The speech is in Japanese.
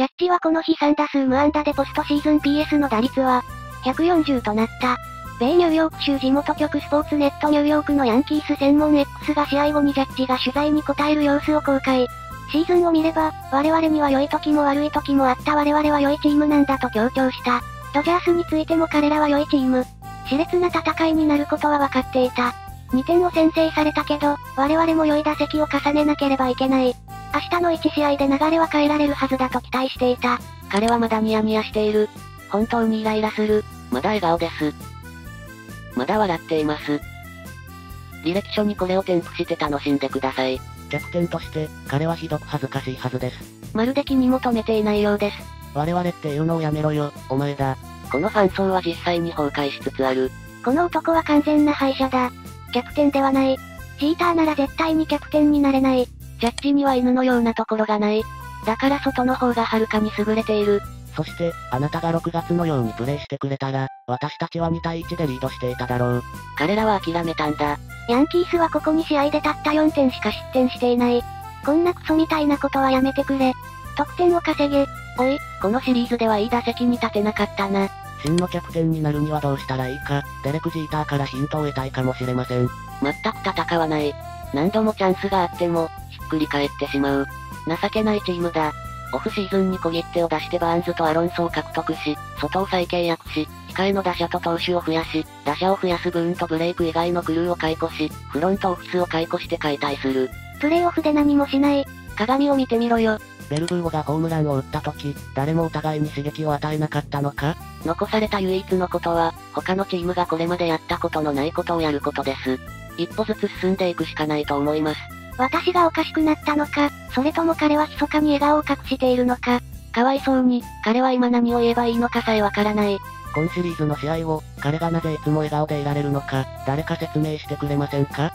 ジャッジはこの日3打数無安打でポストシーズン PS の打率は140となった。米ニューヨーク州地元局スポーツネットニューヨークのヤンキース専門 X が試合後にジャッジが取材に答える様子を公開。シーズンを見れば、我々には良い時も悪い時もあった我々は良いチームなんだと強調した。ドジャースについても彼らは良いチーム。熾烈な戦いになることは分かっていた。2点を先制されたけど、我々も良い打席を重ねなければいけない。明日の1試合で流れは変えられるはずだと期待していた。彼はまだニヤニヤしている。本当にイライラする。まだ笑顔です。まだ笑っています。履歴書にこれを添付して楽しんでください。弱点として、彼はひどく恥ずかしいはずです。まるで気にも留めていないようです。我々っていうのをやめろよ、お前だ。このファン層は実際に崩壊しつつある。この男は完全な敗者だ。逆転ではない。ジーターなら絶対に逆転になれない。ジャッジには犬のようなところがない。だから外の方がはるかに優れている。そして、あなたが6月のようにプレイしてくれたら、私たちは2対1でリードしていただろう。彼らは諦めたんだ。ヤンキースはここ2試合でたった4点しか失点していない。こんなクソみたいなことはやめてくれ。得点を稼げ。おい、このシリーズではいい打席に立てなかったな。真の逆転になるにはどうしたらいいか、デレク・ジーターからヒントを得たいかもしれません。全く戦わない。何度もチャンスがあっても、ひっくり返ってしまう。情けないチームだ。オフシーズンに小切手を出してバーンズとアロンソを獲得し、外を再契約し、控えの打者と投手を増やし、打者を増やすブーンとブレイク以外のクルーを解雇し、フロントオフィスを解雇して解体する。プレイオフで何もしない。鏡を見てみろよ。ベルブーゴがホームランを打った時、誰もお互いに刺激を与えなかったのか？残された唯一のことは、他のチームがこれまでやったことのないことをやることです。一歩ずつ進んでいくしかないと思います。私がおかしくなったのか、それとも彼は密かに笑顔を隠しているのか。かわいそうに、彼は今何を言えばいいのかさえわからない。今シリーズの試合を、彼がなぜいつも笑顔でいられるのか、誰か説明してくれませんか？